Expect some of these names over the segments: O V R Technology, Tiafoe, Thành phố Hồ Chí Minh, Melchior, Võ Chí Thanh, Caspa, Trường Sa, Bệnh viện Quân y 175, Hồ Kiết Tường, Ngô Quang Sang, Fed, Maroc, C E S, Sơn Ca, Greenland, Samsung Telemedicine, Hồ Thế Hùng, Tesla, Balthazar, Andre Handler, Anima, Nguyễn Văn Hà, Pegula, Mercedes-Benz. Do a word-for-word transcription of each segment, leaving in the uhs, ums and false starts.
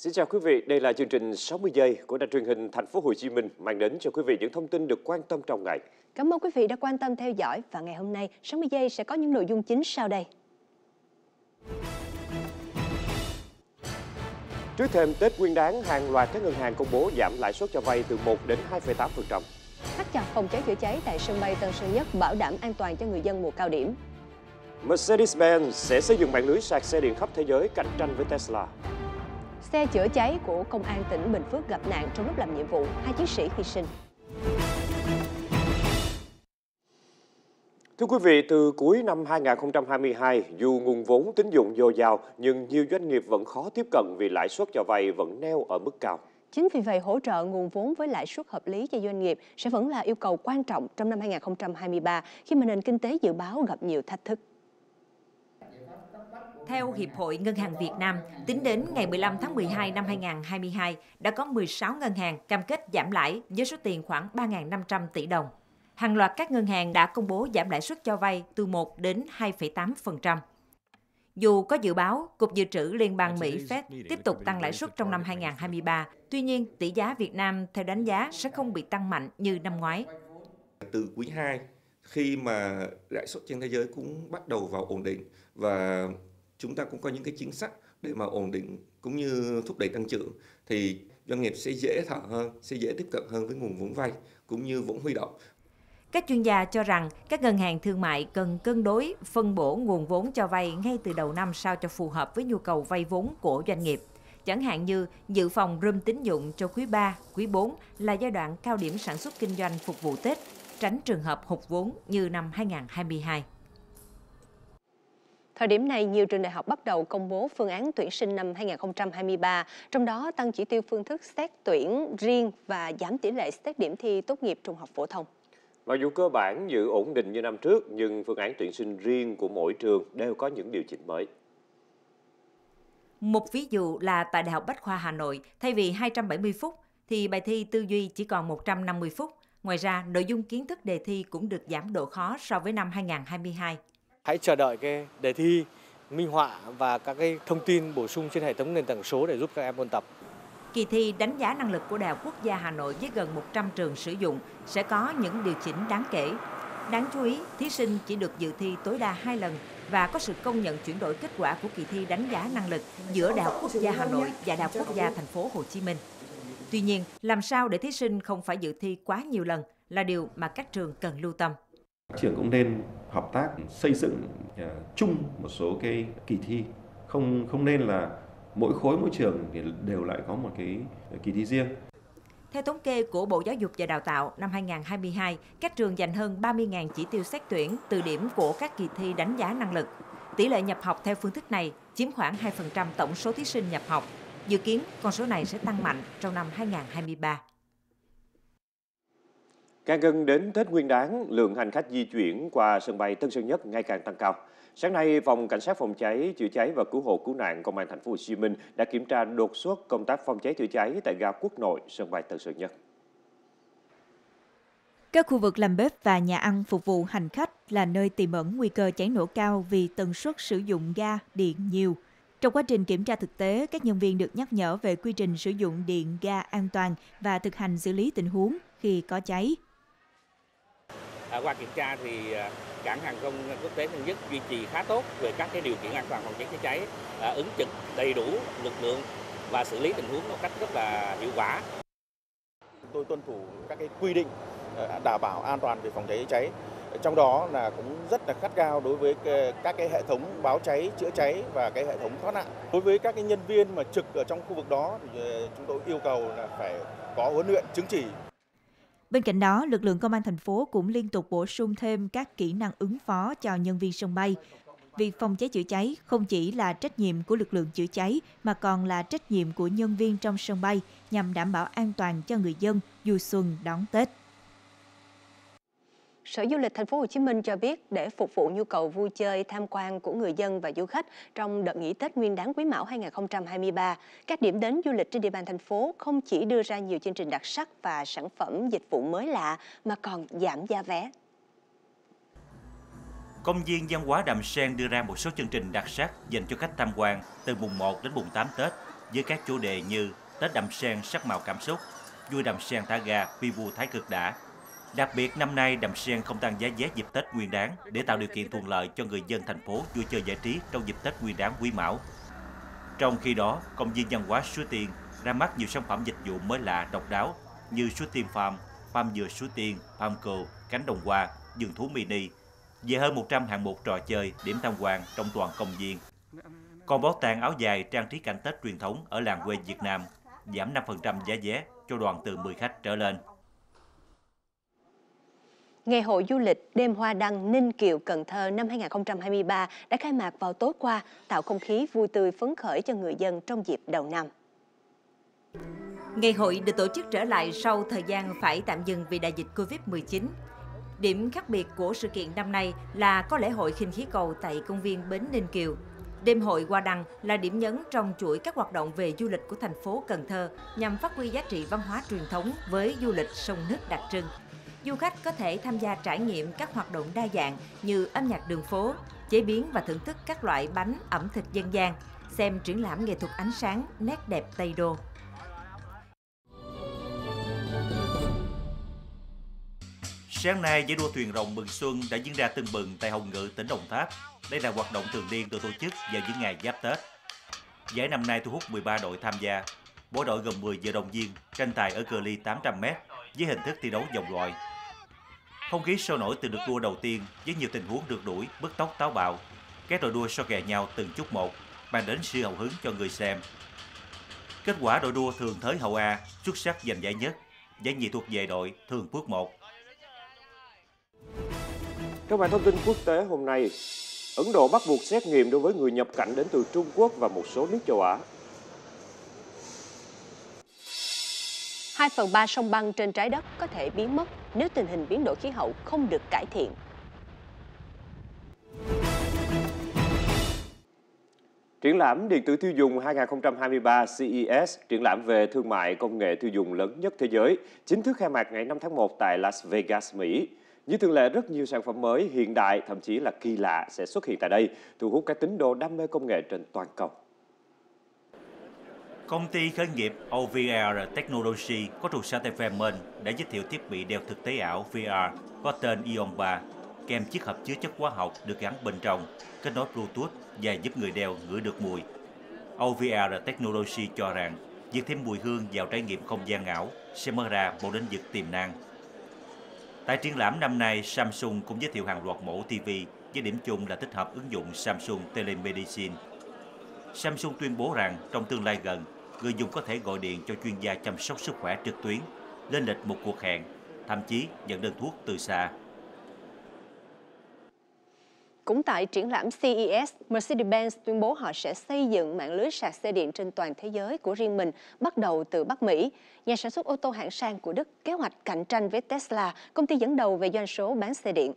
Xin chào quý vị, đây là chương trình sáu mươi giây của đài truyền hình Thành phố Hồ Chí Minh mang đến cho quý vị những thông tin được quan tâm trong ngày. Cảm ơn quý vị đã quan tâm theo dõi và ngày hôm nay sáu mươi giây sẽ có những nội dung chính sau đây. Trước thêm Tết Nguyên Đán, hàng loạt các ngân hàng công bố giảm lãi suất cho vay từ một đến hai phẩy tám phần trăm. Thắt chặt phòng cháy chữa cháy tại sân bay Tân Sơn Nhất bảo đảm an toàn cho người dân mùa cao điểm. Mercedes-Benz sẽ xây dựng mạng lưới sạc xe điện khắp thế giới cạnh tranh với Tesla. Xe chữa cháy của Công an tỉnh Bình Phước gặp nạn trong lúc làm nhiệm vụ, hai chiến sĩ hy sinh. Thưa quý vị, từ cuối năm hai nghìn không trăm hai mươi hai, dù nguồn vốn tín dụng dồi dào, nhưng nhiều doanh nghiệp vẫn khó tiếp cận vì lãi suất cho vay vẫn neo ở mức cao. Chính vì vậy, hỗ trợ nguồn vốn với lãi suất hợp lý cho doanh nghiệp sẽ vẫn là yêu cầu quan trọng trong năm hai nghìn không trăm hai mươi ba, khi mà nền kinh tế dự báo gặp nhiều thách thức. Theo Hiệp hội Ngân hàng Việt Nam, tính đến ngày mười lăm tháng mười hai năm hai nghìn không trăm hai mươi hai, đã có mười sáu ngân hàng cam kết giảm lãi với số tiền khoảng ba nghìn năm trăm tỷ đồng. Hàng loạt các ngân hàng đã công bố giảm lãi suất cho vay từ một đến hai phẩy tám phần trăm. Dù có dự báo, Cục Dự trữ Liên bang Mỹ Fed tiếp tục tăng lãi suất trong năm hai nghìn không trăm hai mươi ba, tuy nhiên tỷ giá Việt Nam theo đánh giá sẽ không bị tăng mạnh như năm ngoái. Từ quý hai, khi mà lãi suất trên thế giới cũng bắt đầu vào ổn định và chúng ta cũng có những cái chính sách để mà ổn định cũng như thúc đẩy tăng trưởng thì doanh nghiệp sẽ dễ thở hơn, sẽ dễ tiếp cận hơn với nguồn vốn vay cũng như vốn huy động. Các chuyên gia cho rằng các ngân hàng thương mại cần cân đối, phân bổ nguồn vốn cho vay ngay từ đầu năm sao cho phù hợp với nhu cầu vay vốn của doanh nghiệp. Chẳng hạn như dự phòng room tín dụng cho quý ba, quý bốn là giai đoạn cao điểm sản xuất kinh doanh phục vụ Tết, tránh trường hợp hụt vốn như năm hai nghìn không trăm hai mươi hai. Thời điểm này, nhiều trường đại học bắt đầu công bố phương án tuyển sinh năm hai nghìn không trăm hai mươi ba, trong đó tăng chỉ tiêu phương thức xét tuyển riêng và giảm tỷ lệ xét điểm thi tốt nghiệp trung học phổ thông. Mặc dù cơ bản giữ ổn định như năm trước, nhưng phương án tuyển sinh riêng của mỗi trường đều có những điều chỉnh mới. Một ví dụ là tại Đại học Bách khoa Hà Nội, thay vì hai trăm bảy mươi phút, thì bài thi tư duy chỉ còn một trăm năm mươi phút. Ngoài ra, nội dung kiến thức đề thi cũng được giảm độ khó so với năm hai nghìn không trăm hai mươi hai. Hãy chờ đợi cái đề thi, minh họa và các cái thông tin bổ sung trên hệ thống nền tảng số để giúp các em ôn tập. Kỳ thi đánh giá năng lực của Đại học Quốc gia Hà Nội với gần một trăm trường sử dụng sẽ có những điều chỉnh đáng kể. Đáng chú ý, thí sinh chỉ được dự thi tối đa hai lần và có sự công nhận chuyển đổi kết quả của kỳ thi đánh giá năng lực giữa Đại học Quốc gia Hà Nội và Đại học Quốc gia Thành phố Hồ Chí Minh. Tuy nhiên, làm sao để thí sinh không phải dự thi quá nhiều lần là điều mà các trường cần lưu tâm. Các trường cũng nên hợp tác xây dựng chung một số cái kỳ thi, không không nên là mỗi khối mỗi trường thì đều lại có một cái kỳ thi riêng. Theo thống kê của Bộ Giáo dục và Đào tạo, năm hai nghìn không trăm hai mươi hai, các trường dành hơn ba mươi nghìn chỉ tiêu xét tuyển từ điểm của các kỳ thi đánh giá năng lực. Tỷ lệ nhập học theo phương thức này chiếm khoảng hai phần trăm tổng số thí sinh nhập học. Dự kiến con số này sẽ tăng mạnh trong năm hai nghìn không trăm hai mươi ba. Càng gần đến Tết Nguyên Đán, lượng hành khách di chuyển qua sân bay Tân Sơn Nhất ngày càng tăng cao. Sáng nay, Phòng Cảnh sát phòng cháy, chữa cháy và cứu hộ cứu nạn Công an Thành phố Hồ Chí Minh đã kiểm tra đột xuất công tác phòng cháy chữa cháy tại ga Quốc Nội, sân bay Tân Sơn Nhất. Các khu vực làm bếp và nhà ăn phục vụ hành khách là nơi tiềm ẩn nguy cơ cháy nổ cao vì tần suất sử dụng ga điện nhiều. Trong quá trình kiểm tra thực tế, các nhân viên được nhắc nhở về quy trình sử dụng điện ga an toàn và thực hành xử lý tình huống khi có cháy. À, qua kiểm tra thì cảng hàng không quốc tế Tân Sơn Nhất duy trì khá tốt về các cái điều kiện an toàn phòng cháy chữa cháy, à, ứng trực đầy đủ lực lượng và xử lý tình huống một cách rất là hiệu quả. Tôi tuân thủ các cái quy định đảm bảo an toàn về phòng cháy chữa cháy, trong đó là cũng rất là khắt khe đối với các cái hệ thống báo cháy, chữa cháy và cái hệ thống thoát nạn. Đối với các cái nhân viên mà trực ở trong khu vực đó thì chúng tôi yêu cầu là phải có huấn luyện chứng chỉ. Bên cạnh đó, lực lượng công an thành phố cũng liên tục bổ sung thêm các kỹ năng ứng phó cho nhân viên sân bay. Việc phòng cháy chữa cháy không chỉ là trách nhiệm của lực lượng chữa cháy mà còn là trách nhiệm của nhân viên trong sân bay nhằm đảm bảo an toàn cho người dân du xuân đón Tết. Sở Du lịch Thành phố Hồ Chí Minh cho biết để phục vụ nhu cầu vui chơi, tham quan của người dân và du khách trong đợt nghỉ Tết Nguyên Đán Quý Mão hai nghìn không trăm hai mươi ba, các điểm đến du lịch trên địa bàn thành phố không chỉ đưa ra nhiều chương trình đặc sắc và sản phẩm dịch vụ mới lạ mà còn giảm giá vé. Công viên Văn hóa Đàm Sen đưa ra một số chương trình đặc sắc dành cho khách tham quan từ mùng một đến mùng tám Tết với các chủ đề như Tết đầm sen sắc màu cảm xúc, vui đầm sen thả gà, quy vu thái cực đã. Đặc biệt năm nay đầm sen không tăng giá vé dịp Tết Nguyên Đán để tạo điều kiện thuận lợi cho người dân thành phố vui chơi giải trí trong dịp Tết Nguyên Đán Quý Mão. Trong khi đó, công viên văn hóa Suối Tiên ra mắt nhiều sản phẩm dịch vụ mới lạ độc đáo như Suối Tiên Farm, Farm dừa Suối Tiên, Farm Cừu, Cánh Đồng Hoa, Vườn Thú Mini về hơn một trăm hạng mục trò chơi, điểm tham quan trong toàn công viên. Còn bảo tàng áo dài trang trí cảnh Tết truyền thống ở làng quê Việt Nam giảm năm phần trăm giá vé cho đoàn từ mười khách trở lên. Ngày hội du lịch Đêm Hoa Đăng Ninh Kiều Cần Thơ năm hai nghìn không trăm hai mươi ba đã khai mạc vào tối qua, tạo không khí vui tươi phấn khởi cho người dân trong dịp đầu năm. Ngày hội được tổ chức trở lại sau thời gian phải tạm dừng vì đại dịch Covid mười chín. Điểm khác biệt của sự kiện năm nay là có lễ hội khinh khí cầu tại công viên Bến Ninh Kiều. Đêm hội Hoa Đăng là điểm nhấn trong chuỗi các hoạt động về du lịch của thành phố Cần Thơ nhằm phát huy giá trị văn hóa truyền thống với du lịch sông nước đặc trưng. Du khách có thể tham gia trải nghiệm các hoạt động đa dạng như âm nhạc đường phố, chế biến và thưởng thức các loại bánh ẩm thực dân gian, xem triển lãm nghệ thuật ánh sáng, nét đẹp Tây Đô. Sáng nay, giải đua thuyền rồng mừng xuân đã diễn ra tưng bừng tại Hồng Ngự, tỉnh Đồng Tháp. Đây là hoạt động thường niên được tổ chức vào những ngày giáp Tết. Giải năm nay thu hút mười ba đội tham gia. Mỗi đội gồm mười vận động viên tranh tài ở cự ly tám trăm mét với hình thức thi đấu vòng loại. Không khí sôi nổi từ lượt đua đầu tiên với nhiều tình huống rượt đuổi, bứt tốc táo bạo. Các đội đua so kè nhau từng chút một, mang đến sự hào hứng cho người xem. Kết quả đội đua Thường Thới Hậu A xuất sắc giành giải nhất, giải nhì thuộc về đội Thường Phước một. Các bạn thông tin quốc tế hôm nay. Ấn Độ bắt buộc xét nghiệm đối với người nhập cảnh đến từ Trung Quốc và một số nước châu Á. hai phần ba sông băng trên trái đất có thể biến mất nếu tình hình biến đổi khí hậu không được cải thiện. Triển lãm Điện tử tiêu dùng hai nghìn không trăm hai mươi ba C E S, triển lãm về thương mại công nghệ tiêu dùng lớn nhất thế giới, chính thức khai mạc ngày năm tháng một tại Las Vegas, Mỹ. Như thường lệ, rất nhiều sản phẩm mới, hiện đại, thậm chí là kỳ lạ sẽ xuất hiện tại đây, thu hút các tín đồ đam mê công nghệ trên toàn cầu. Công ty khởi nghiệp O V R Technology có trụ sở tại Vermont đã giới thiệu thiết bị đeo thực tế ảo V R có tên Ion Bar, kèm chiếc hộp chứa chất hóa học được gắn bên trong, kết nối Bluetooth và giúp người đeo ngửi được mùi. O V R Technology cho rằng việc thêm mùi hương vào trải nghiệm không gian ảo sẽ mở ra một lĩnh vực tiềm năng. Tại triển lãm năm nay, Samsung cũng giới thiệu hàng loạt mẫu ti vi với điểm chung là tích hợp ứng dụng Samsung Telemedicine. Samsung tuyên bố rằng trong tương lai gần, người dùng có thể gọi điện cho chuyên gia chăm sóc sức khỏe trực tuyến, lên lịch một cuộc hẹn, thậm chí nhận đơn thuốc từ xa. Cũng tại triển lãm C E S, Mercedes-Benz tuyên bố họ sẽ xây dựng mạng lưới sạc xe điện trên toàn thế giới của riêng mình, bắt đầu từ Bắc Mỹ. Nhà sản xuất ô tô hạng sang của Đức kế hoạch cạnh tranh với Tesla, công ty dẫn đầu về doanh số bán xe điện.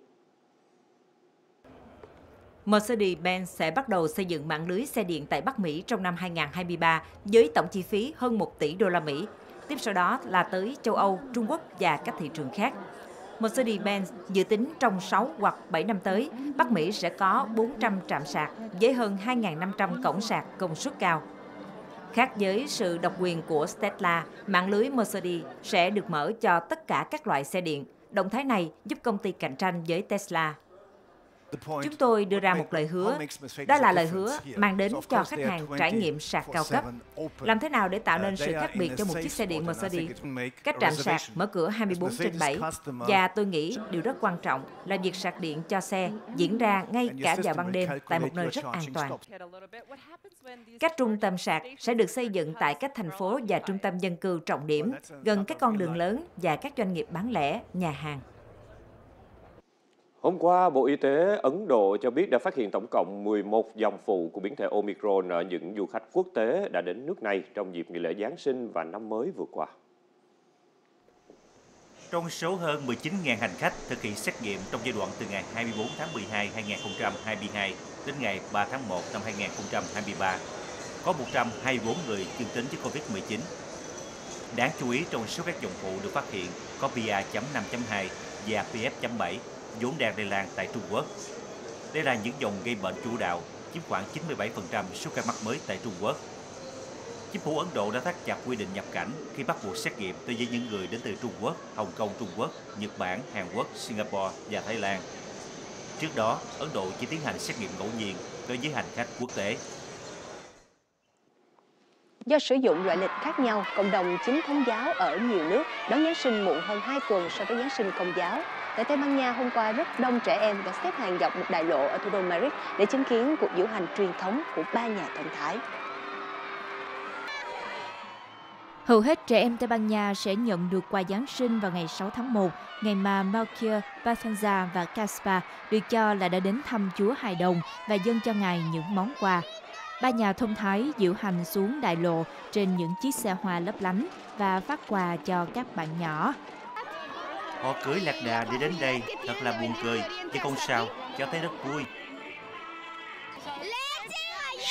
Mercedes-Benz sẽ bắt đầu xây dựng mạng lưới xe điện tại Bắc Mỹ trong năm hai nghìn không trăm hai mươi ba với tổng chi phí hơn một tỷ đô la Mỹ. Tiếp sau đó là tới châu Âu, Trung Quốc và các thị trường khác. Mercedes-Benz dự tính trong sáu hoặc bảy năm tới, Bắc Mỹ sẽ có bốn trăm trạm sạc với hơn hai nghìn năm trăm cổng sạc công suất cao. Khác với sự độc quyền của Tesla, mạng lưới Mercedes sẽ được mở cho tất cả các loại xe điện. Động thái này giúp công ty cạnh tranh với Tesla. Chúng tôi đưa ra một lời hứa, đó là lời hứa mang đến cho khách hàng trải nghiệm sạc cao cấp. Làm thế nào để tạo nên sự khác biệt cho một chiếc xe điện Mercedes? Các trạm sạc mở cửa hai mươi bốn trên bảy, và tôi nghĩ điều rất quan trọng là việc sạc điện cho xe diễn ra ngay cả vào ban đêm tại một nơi rất an toàn. Các trung tâm sạc sẽ được xây dựng tại các thành phố và trung tâm dân cư trọng điểm, gần các con đường lớn và các doanh nghiệp bán lẻ, nhà hàng. Hôm qua, Bộ Y tế Ấn Độ cho biết đã phát hiện tổng cộng mười một dòng phụ của biến thể Omicron ở những du khách quốc tế đã đến nước này trong dịp nghỉ lễ Giáng sinh và năm mới vừa qua. Trong số hơn mười chín nghìn hành khách thực hiện xét nghiệm trong giai đoạn từ ngày hai mươi bốn tháng mười hai năm hai nghìn không trăm hai mươi hai đến ngày ba tháng một năm hai nghìn không trăm hai mươi ba, có một trăm hai mươi bốn người dương tính với Covid mười chín. Đáng chú ý, trong số các dòng phụ được phát hiện có B A chấm năm chấm hai và B F chấm bảy. Vốn đang lây lan tại Trung Quốc. Đây là những dòng gây bệnh chủ đạo, chiếm khoảng chín mươi bảy phần trăm số ca mắc mới tại Trung Quốc. Chính phủ Ấn Độ đã thắt chặt quy định nhập cảnh khi bắt buộc xét nghiệm đối với những người đến từ Trung Quốc, Hồng Kông Trung Quốc, Nhật Bản, Hàn Quốc, Singapore và Thái Lan. Trước đó, Ấn Độ chỉ tiến hành xét nghiệm ngẫu nhiên đối với hành khách quốc tế. Do sử dụng loại lịch khác nhau, cộng đồng Chính Thống giáo ở nhiều nước đón Giáng sinh muộn hơn hai tuần so với Giáng sinh Công giáo. Tại Tây Ban Nha, hôm qua rất đông trẻ em đã xếp hàng dọc một đại lộ ở thủ đô Madrid để chứng kiến cuộc diễu hành truyền thống của ba nhà thần Thái. Hầu hết trẻ em Tây Ban Nha sẽ nhận được quà Giáng sinh vào ngày sáu tháng một, ngày mà Melchior, Balthazar và Caspa được cho là đã đến thăm Chúa Hài Đồng và dâng cho Ngài những món quà. Ba nhà thông thái diễu hành xuống đại lộ trên những chiếc xe hoa lấp lánh và phát quà cho các bạn nhỏ. Họ cưỡi lạc đà đi đến đây, thật là buồn cười, nhưng không sao, cháu thấy rất vui.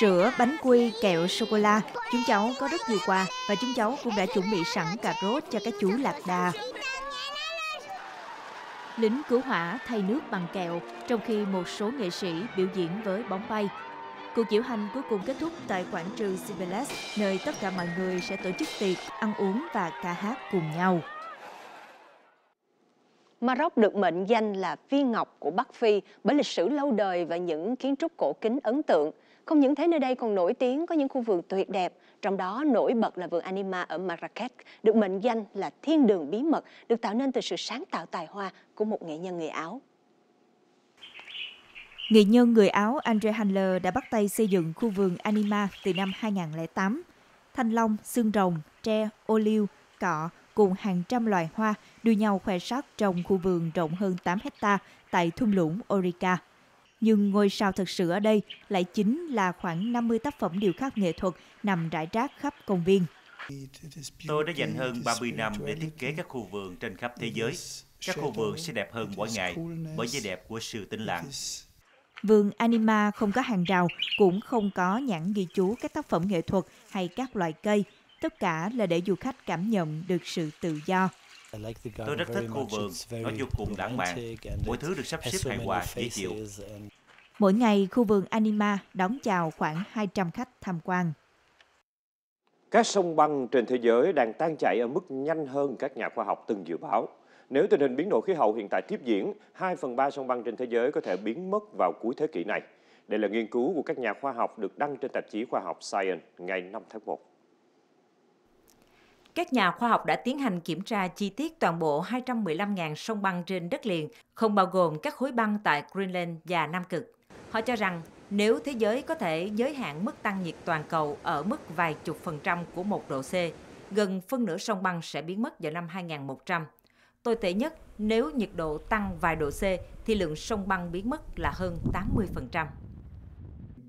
Sữa, bánh quy, kẹo, sô-cô-la, chúng cháu có rất nhiều quà và chúng cháu cũng đã chuẩn bị sẵn cà rốt cho các chú lạc đà. Lính cứu hỏa thay nước bằng kẹo, trong khi một số nghệ sĩ biểu diễn với bóng bay. Cuộc diễu hành cuối cùng kết thúc tại quảng trường Sibeles, nơi tất cả mọi người sẽ tổ chức tiệc, ăn uống và ca hát cùng nhau. Maroc được mệnh danh là viên ngọc của Bắc Phi bởi lịch sử lâu đời và những kiến trúc cổ kính ấn tượng. Không những thế, nơi đây còn nổi tiếng có những khu vườn tuyệt đẹp, trong đó nổi bật là vườn Anima ở Marrakech, được mệnh danh là thiên đường bí mật, được tạo nên từ sự sáng tạo tài hoa của một nghệ nhân người Áo. Nghệ nhân người Áo Andre Handler đã bắt tay xây dựng khu vườn Anima từ năm hai nghìn không trăm lẻ tám. Thanh long, xương rồng, tre, ô liu, cọ cùng hàng trăm loài hoa đua nhau khoe sắc trong khu vườn rộng hơn tám hecta tại thung lũng Orica. Nhưng ngôi sao thật sự ở đây lại chính là khoảng năm mươi tác phẩm điêu khắc nghệ thuật nằm rải rác khắp công viên. Tôi đã dành hơn ba mươi năm để thiết kế các khu vườn trên khắp thế giới. Các khu vườn sẽ đẹp hơn mỗi ngày bởi vẻ đẹp của sự tĩnh lặng. Vườn Anima không có hàng rào, cũng không có nhãn ghi chú các tác phẩm nghệ thuật hay các loại cây. Tất cả là để du khách cảm nhận được sự tự do. Tôi rất thích khu vườn, nó vô cùng lãng mạn, mọi thứ được sắp xếp hài hòa, dễ chịu. Mỗi ngày, khu vườn Anima đón chào khoảng hai trăm khách tham quan. Các sông băng trên thế giới đang tan chảy ở mức nhanh hơn các nhà khoa học từng dự báo. Nếu tình hình biến đổi khí hậu hiện tại tiếp diễn, hai phần ba sông băng trên thế giới có thể biến mất vào cuối thế kỷ này. Đây là nghiên cứu của các nhà khoa học được đăng trên tạp chí khoa học Science ngày năm tháng một. Các nhà khoa học đã tiến hành kiểm tra chi tiết toàn bộ hai trăm mười lăm nghìn sông băng trên đất liền, không bao gồm các khối băng tại Greenland và Nam Cực. Họ cho rằng nếu thế giới có thể giới hạn mức tăng nhiệt toàn cầu ở mức vài chục phần trăm của một độ C, gần phân nửa sông băng sẽ biến mất vào năm hai nghìn một trăm. Tồi tệ nhất, nếu nhiệt độ tăng vài độ C thì lượng sông băng biến mất là hơn tám mươi phần trăm.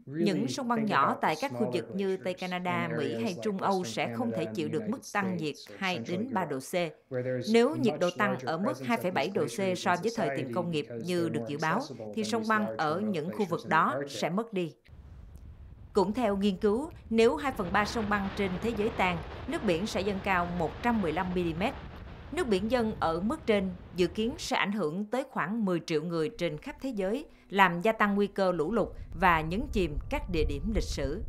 Những sông băng nhỏ tại các khu vực như Tây Canada, Mỹ hay Trung Âu sẽ không thể chịu được mức tăng nhiệt hai đến ba độ C. Nếu nhiệt độ tăng ở mức hai phẩy bảy độ C so với thời tiền công nghiệp như được dự báo, thì sông băng ở những khu vực đó sẽ mất đi. Cũng theo nghiên cứu, nếu hai phần ba sông băng trên thế giới tan, nước biển sẽ dâng cao một trăm mười lăm mi-li-mét. Nước biển dâng ở mức trên dự kiến sẽ ảnh hưởng tới khoảng mười triệu người trên khắp thế giới, làm gia tăng nguy cơ lũ lụt và nhấn chìm các địa điểm lịch sử.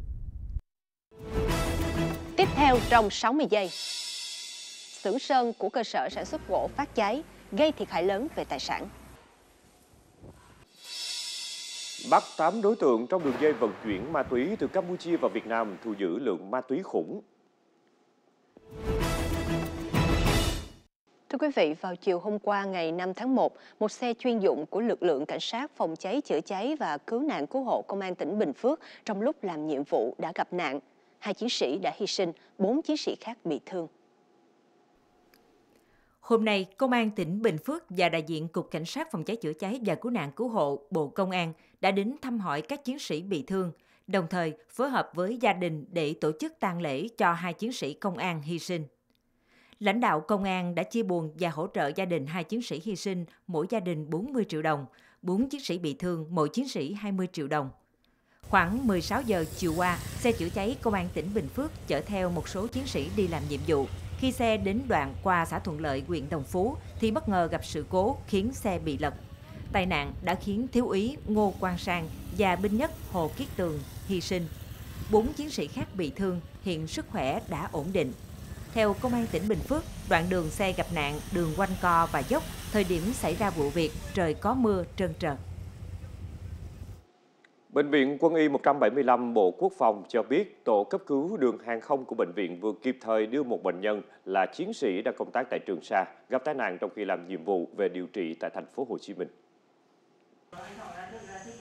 Tiếp theo trong sáu mươi giây, xưởng sơn của cơ sở sản xuất gỗ phát cháy, gây thiệt hại lớn về tài sản. Bắt tám đối tượng trong đường dây vận chuyển ma túy từ Campuchia vào Việt Nam, thu giữ lượng ma túy khủng. Thưa quý vị, vào chiều hôm qua ngày năm tháng một, một xe chuyên dụng của lực lượng cảnh sát phòng cháy chữa cháy và cứu nạn cứu hộ công an tỉnh Bình Phước trong lúc làm nhiệm vụ đã gặp nạn. Hai chiến sĩ đã hy sinh, bốn chiến sĩ khác bị thương. Hôm nay, Công an tỉnh Bình Phước và đại diện Cục Cảnh sát phòng cháy chữa cháy và cứu nạn cứu hộ Bộ Công an đã đến thăm hỏi các chiến sĩ bị thương, đồng thời phối hợp với gia đình để tổ chức tang lễ cho hai chiến sĩ công an hy sinh. Lãnh đạo công an đã chia buồn và hỗ trợ gia đình hai chiến sĩ hy sinh, mỗi gia đình bốn mươi triệu đồng, bốn chiến sĩ bị thương, mỗi chiến sĩ hai mươi triệu đồng. Khoảng mười sáu giờ chiều qua, xe chữa cháy Công an tỉnh Bình Phước chở theo một số chiến sĩ đi làm nhiệm vụ. Khi xe đến đoạn qua xã Thuận Lợi, huyện Đồng Phú, thì bất ngờ gặp sự cố khiến xe bị lật. Tai nạn đã khiến thiếu úy Ngô Quang Sang và binh nhất Hồ Kiết Tường hy sinh. bốn chiến sĩ khác bị thương, hiện sức khỏe đã ổn định. Theo Công an tỉnh Bình Phước, đoạn đường xe gặp nạn, đường quanh co và dốc, thời điểm xảy ra vụ việc, trời có mưa trơn trợt. Bệnh viện Quân y một trăm bảy mươi lăm Bộ Quốc phòng cho biết tổ cấp cứu đường hàng không của bệnh viện vừa kịp thời đưa một bệnh nhân là chiến sĩ đang công tác tại Trường Sa gặp tai nạn trong khi làm nhiệm vụ về điều trị tại Thành phố Hồ Chí Minh.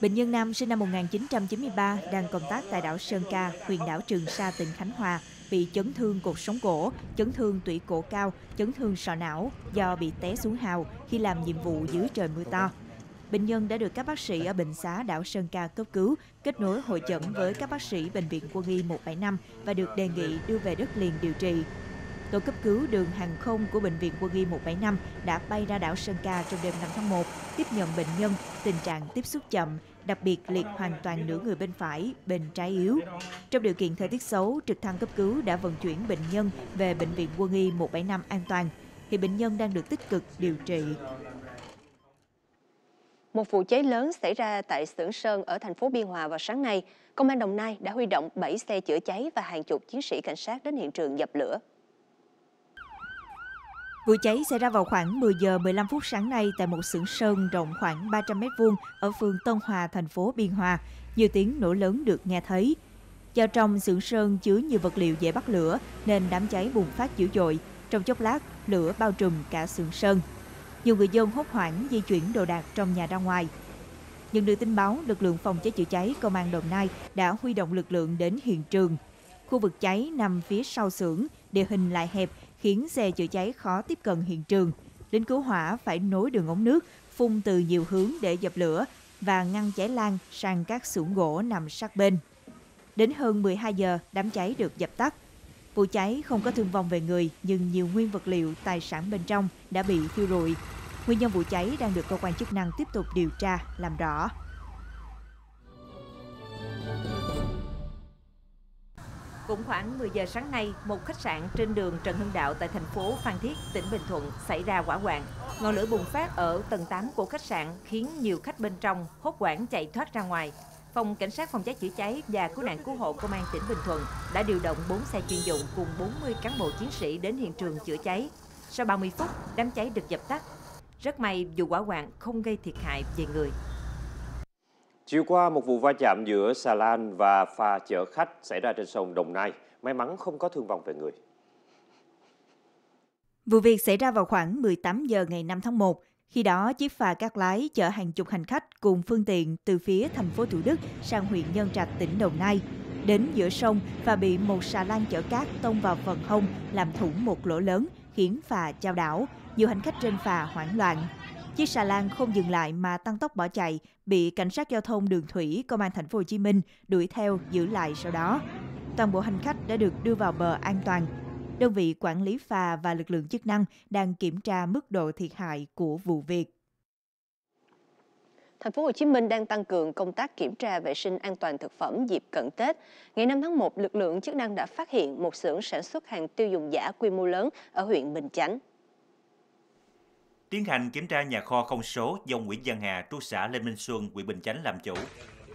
Bệnh nhân nam sinh năm một nghìn chín trăm chín mươi ba đang công tác tại đảo Sơn Ca, huyện đảo Trường Sa, tỉnh Khánh Hòa, bị chấn thương cột sống cổ, chấn thương tủy cổ cao, chấn thương sọ não do bị té xuống hào khi làm nhiệm vụ dưới trời mưa to. Bệnh nhân đã được các bác sĩ ở bệnh xá đảo Sơn Ca cấp cứu, kết nối hội chẩn với các bác sĩ Bệnh viện Quân y một bảy năm và được đề nghị đưa về đất liền điều trị. Tổ cấp cứu đường hàng không của Bệnh viện Quân y một bảy năm đã bay ra đảo Sơn Ca trong đêm năm tháng một, tiếp nhận bệnh nhân, tình trạng tiếp xúc chậm, đặc biệt liệt hoàn toàn nửa người bên phải, bên trái yếu. Trong điều kiện thời tiết xấu, trực thăng cấp cứu đã vận chuyển bệnh nhân về Bệnh viện Quân y một bảy năm an toàn. Hiện bệnh nhân đang được tích cực điều trị. Một vụ cháy lớn xảy ra tại xưởng sơn ở thành phố Biên Hòa vào sáng nay. Công an Đồng Nai đã huy động bảy xe chữa cháy và hàng chục chiến sĩ cảnh sát đến hiện trường dập lửa. Vụ cháy xảy ra vào khoảng mười giờ mười lăm phút sáng nay tại một xưởng sơn rộng khoảng ba trăm mét vuông ở phường Tân Hòa, thành phố Biên Hòa. Nhiều tiếng nổ lớn được nghe thấy. Do trong xưởng sơn chứa nhiều vật liệu dễ bắt lửa nên đám cháy bùng phát dữ dội. Trong chốc lát, lửa bao trùm cả xưởng sơn. Nhiều người dân hốt hoảng di chuyển đồ đạc trong nhà ra ngoài. Nhận được tin báo, lực lượng phòng cháy chữa cháy Công an Đồng Nai đã huy động lực lượng đến hiện trường. Khu vực cháy nằm phía sau xưởng, địa hình lại hẹp khiến xe chữa cháy khó tiếp cận hiện trường. Lính cứu hỏa phải nối đường ống nước phun từ nhiều hướng để dập lửa và ngăn cháy lan sang các xưởng gỗ nằm sát bên. Đến hơn mười hai giờ, đám cháy được dập tắt. Vụ cháy không có thương vong về người nhưng nhiều nguyên vật liệu, tài sản bên trong đã bị thiêu rụi. Nguyên nhân vụ cháy đang được cơ quan chức năng tiếp tục điều tra, làm rõ. Cũng khoảng mười giờ sáng nay, một khách sạn trên đường Trần Hưng Đạo tại thành phố Phan Thiết, tỉnh Bình Thuận xảy ra hỏa hoạn. Ngọn lửa bùng phát ở tầng tám của khách sạn khiến nhiều khách bên trong hốt hoảng chạy thoát ra ngoài. Phòng Cảnh sát phòng cháy chữa cháy và Cứu nạn Cứu hộ Công an tỉnh Bình Thuận đã điều động bốn xe chuyên dụng cùng bốn mươi cán bộ chiến sĩ đến hiện trường chữa cháy. Sau ba mươi phút, đám cháy được dập tắt. Rất may dù hỏa hoạn không gây thiệt hại về người. Chiều qua, một vụ va chạm giữa xà lan và phà chở khách xảy ra trên sông Đồng Nai. May mắn không có thương vong về người. Vụ việc xảy ra vào khoảng mười tám giờ ngày năm tháng một. Khi đó, chiếc phà các lái chở hàng chục hành khách cùng phương tiện từ phía thành phố Thủ Đức sang huyện Nhân Trạch, tỉnh Đồng Nai. Đến giữa sông, phà bị một xà lan chở cát tông vào phần hông, làm thủng một lỗ lớn, khiến phà chao đảo. Nhiều hành khách trên phà hoảng loạn. Chiếc xà lan không dừng lại mà tăng tốc bỏ chạy, bị cảnh sát giao thông đường thủy Công an Thành phố Hồ Chí Minh đuổi theo giữ lại sau đó. Toàn bộ hành khách đã được đưa vào bờ an toàn. Đơn vị quản lý phà và lực lượng chức năng đang kiểm tra mức độ thiệt hại của vụ việc. Thành phố Hồ Chí Minh đang tăng cường công tác kiểm tra vệ sinh an toàn thực phẩm dịp cận Tết. Ngày năm tháng một, lực lượng chức năng đã phát hiện một xưởng sản xuất hàng tiêu dùng giả quy mô lớn ở huyện Bình Chánh. Tiến hành kiểm tra nhà kho không số do Nguyễn Văn Hà, trú xã Lê Minh Xuân, huyện Bình Chánh làm chủ.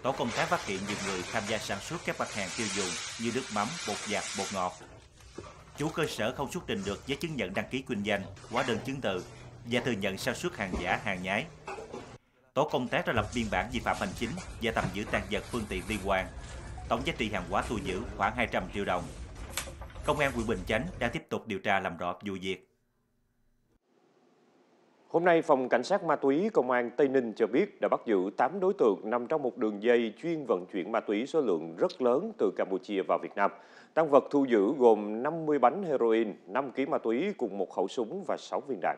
Tổ công tác phát hiện nhiều người tham gia sản xuất các mặt hàng tiêu dùng như nước mắm, bột giặt, bột ngọt. Chủ cơ sở không xuất trình được giấy chứng nhận đăng ký kinh doanh, hóa đơn chứng từ và thừa nhận sản xuất hàng giả, hàng nhái. Tổ công tác đã lập biên bản vi phạm hành chính và tạm giữ tang vật phương tiện liên quan. Tổng giá trị hàng hóa thu giữ khoảng hai trăm triệu đồng. Công an huyện Bình Chánh đang tiếp tục điều tra làm rõ vụ việc. Hôm nay, Phòng Cảnh sát ma túy Công an Tây Ninh cho biết đã bắt giữ tám đối tượng nằm trong một đường dây chuyên vận chuyển ma túy số lượng rất lớn từ Campuchia vào Việt Nam. Tang vật thu giữ gồm năm mươi bánh heroin, năm ki lô gam ma túy cùng một khẩu súng và sáu viên đạn.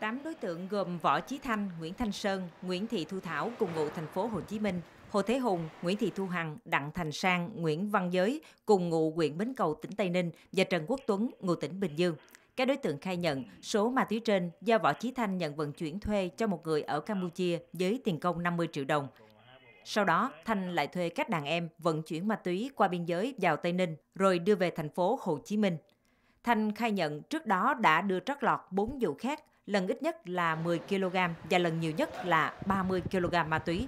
tám đối tượng gồm Võ Chí Thanh, Nguyễn Thanh Sơn, Nguyễn Thị Thu Thảo cùng ngụ thành phố Hồ Chí Minh, Hồ Thế Hùng, Nguyễn Thị Thu Hằng, Đặng Thành Sang, Nguyễn Văn Giới cùng ngụ huyện Bến Cầu, tỉnh Tây Ninh và Trần Quốc Tuấn, ngụ tỉnh Bình Dương. Các đối tượng khai nhận số ma túy trên do Võ Chí Thanh nhận vận chuyển thuê cho một người ở Campuchia với tiền công năm mươi triệu đồng. Sau đó, Thanh lại thuê các đàn em vận chuyển ma túy qua biên giới vào Tây Ninh rồi đưa về thành phố Hồ Chí Minh. Thanh khai nhận trước đó đã đưa trót lọt bốn vụ khác, lần ít nhất là mười ki lô gam và lần nhiều nhất là ba mươi ki lô gam ma túy.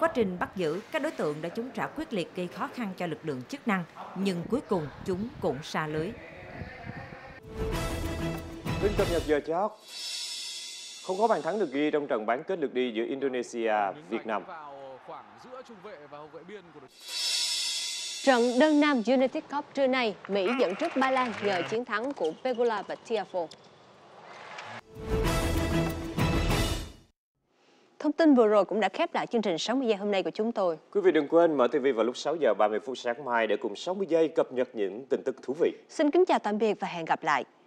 Quá trình bắt giữ, các đối tượng đã chống trả quyết liệt gây khó khăn cho lực lượng chức năng, nhưng cuối cùng chúng cũng sa lưới. Tin cập nhật giờ chót. Không có bàn thắng được ghi trong trận bán kết lượt đi giữa Indonesia Việt Nam. Trận đơn nam United Cup trưa nay, Mỹ dẫn trước Ba Lan nhờ chiến thắng của Pegula và Tiafoe. Thông tin vừa rồi cũng đã khép lại chương trình sáu mươi giây hôm nay của chúng tôi. Quý vị đừng quên mở ti vi vào lúc sáu giờ ba mươi phút sáng mai để cùng sáu mươi giây cập nhật những tin tức thú vị. Xin kính chào tạm biệt và hẹn gặp lại.